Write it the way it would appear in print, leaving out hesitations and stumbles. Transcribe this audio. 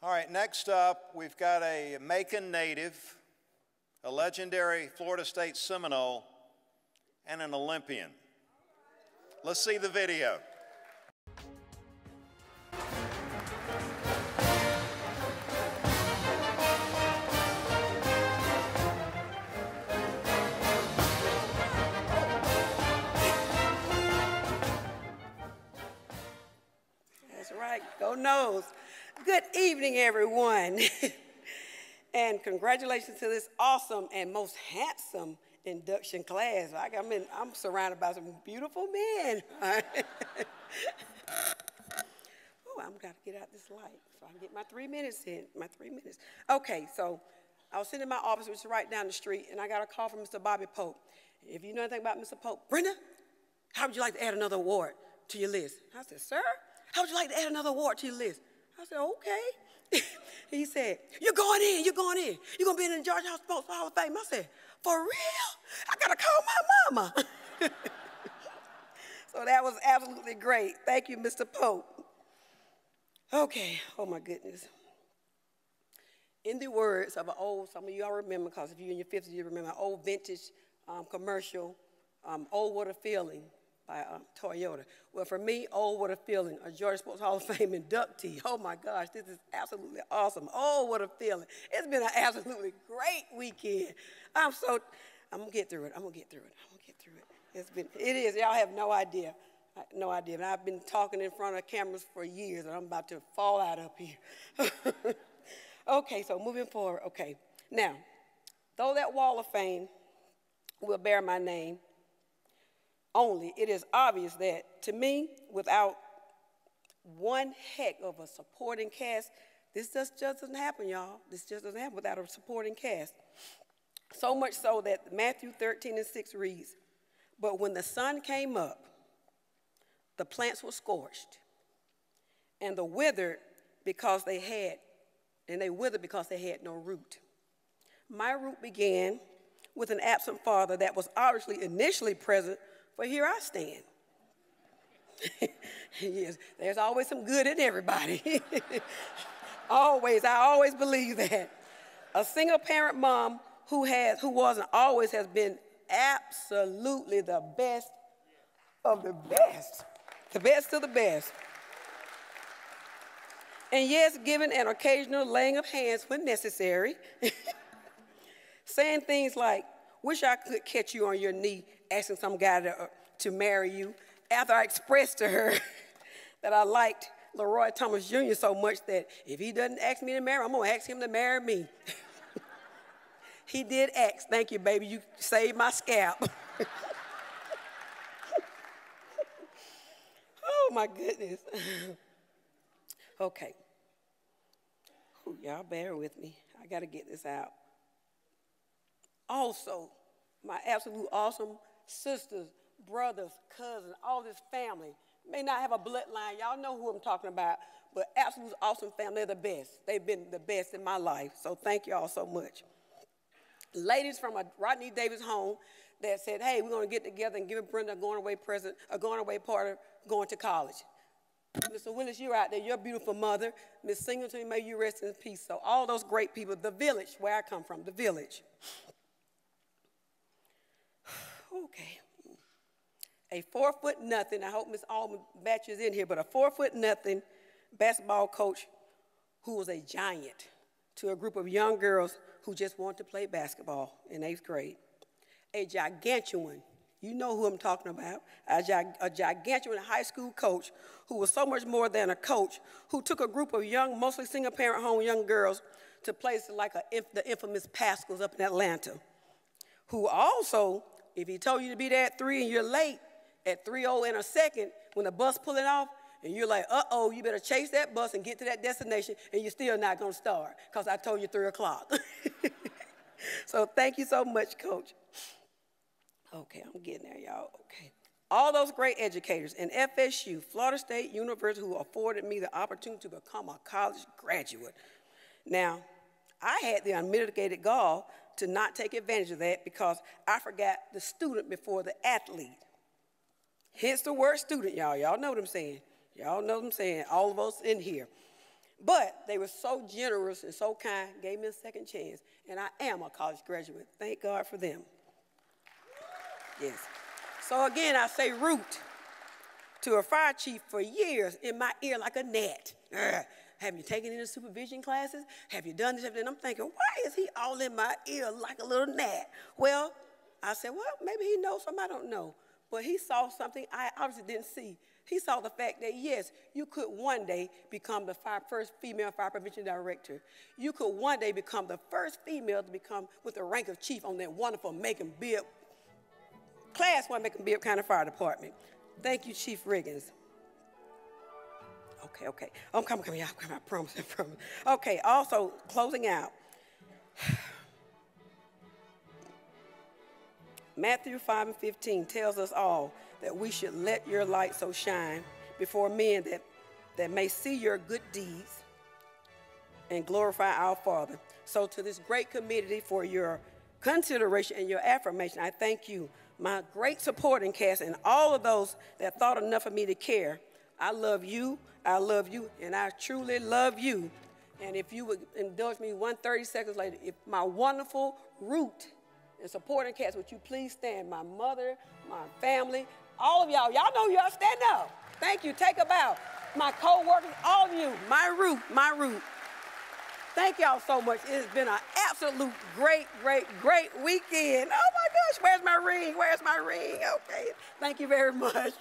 All right, next up, we've got a Macon native, a legendary Florida State Seminole, and an Olympian. Let's see the video. That's right, go Noles. Good evening, everyone. And congratulations to this awesome and most handsome induction class. Like, I mean, I'm surrounded by some beautiful men. Oh, I'm got to get out this light so I can get my 3 minutes in, my 3 minutes. Okay, so I was sitting in my office, which is right down the street, and I got a call from Mr. Bobby Pope. If you know anything about Mr. Pope, Brenda, how would you like to add another award to your list? I said, sir, how would you like to add another award to your list? I said, okay. He said, you're going in, you're going in. You're going to be in the Georgia Sports Hall of Fame. I said, for real? I got to call my mama. So that was absolutely great. Thank you, Mr. Pope. Okay, oh my goodness. In the words of an old, some of you all remember, because if you're in your 50s, you remember an old vintage commercial, Old Water Feeling, by Toyota. Well, for me, oh, what a feeling, a Georgia Sports Hall of Fame inductee. Oh my gosh, this is absolutely awesome. Oh, what a feeling. It's been an absolutely great weekend. I'm gonna get through it, I'm gonna get through it. It is, y'all have no idea, And I've been talking in front of cameras for years and I'm about to fall out up here. Okay, so moving forward, okay. Now, though that wall of fame will bear my name, only, it is obvious that, to me, without one heck of a supporting cast, this just doesn't happen, y'all. This just doesn't happen without a supporting cast. So much so that Matthew 13:6 reads, but when the sun came up, the plants were scorched, and they withered because they had no root. My root began with an absent father that was obviously initially present, but here I stand. Yes, there's always some good in everybody. I always believe that. A single parent mom who was and always has been absolutely the best of the best. The best of the best. And yes, giving an occasional laying of hands when necessary. Saying things like, wish I could catch you on your knee asking some guy to marry you, after I expressed to her that I liked Leroy Thomas Jr. so much that if he doesn't ask me to marry, I'm gonna ask him to marry me. He did ask, thank you, baby, you saved my scalp. Oh my goodness. Okay, y'all bear with me. I gotta get this out. Also, my absolute awesome sisters, brothers, cousins, all this family. May not have a bloodline, y'all know who I'm talking about, but absolute awesome family, they're the best. They've been the best in my life, so thank y'all so much. Ladies from a Rodney Davis home that said, hey, we're gonna get together and give Brenda a going away present, a going away party, going to college. Mr. Willis, you're out there, your beautiful mother. Miss Singleton, may you rest in peace. So all those great people, the village, where I come from, the village. Okay, a 4'0", I hope Miss Allman Batch is in here, but a 4'0" basketball coach who was a giant to a group of young girls who just wanted to play basketball in 8th grade. A gigantuan, you know who I'm talking about, a gigantuan high school coach who was so much more than a coach, who took a group of young, mostly single parent home young girls to places like the infamous Paschals up in Atlanta, who also, if he told you to be there at 3 and you're late, at 3:0 in a second, when the bus pulling off, and you're like, uh-oh, you better chase that bus and get to that destination, and you're still not gonna start, because I told you 3 o'clock. So thank you so much, Coach. Okay, I'm getting there, y'all, okay. All those great educators in FSU, Florida State University, who afforded me the opportunity to become a college graduate. Now, I had the unmitigated gall to not take advantage of that because I forgot the student before the athlete. Hence the word student, y'all. Y'all know what I'm saying. All of us in here. But they were so generous and so kind, gave me a second chance. And I am a college graduate. Thank God for them. Yes. So again, I say root to a fire chief for years in my ear like a gnat. Have you taken any supervision classes? Have you done this? And I'm thinking, why is he all in my ear like a little gnat? Well, I said, well, maybe he knows something I don't know. But he saw something I obviously didn't see. He saw the fact that, yes, you could one day become the first female fire prevention director. You could one day become the first female to become with the rank of chief on that wonderful Macon Bibb, class one Macon Bibb County Fire Department. Thank you, Chief Riggins. Okay, okay. I'm coming, y'all. I promise, I promise. Okay, also, closing out. Matthew 5:15 tells us all that we should let your light so shine before men that may see your good deeds and glorify our Father. So to this great community for your consideration and your affirmation, I thank you, my great supporting cast and all of those that thought enough of me to care. I love you, and I truly love you. And if you would indulge me 130 seconds later, if my wonderful root and supporting cast, would you please stand? My mother, my family, all of y'all. Y'all know y'all stand up. Thank you. Take a bow. My co-workers, all of you. My root, my root. Thank y'all so much. It has been an absolute great, great, great weekend. Oh, my gosh. Where's my ring? Where's my ring? Okay. Thank you very much.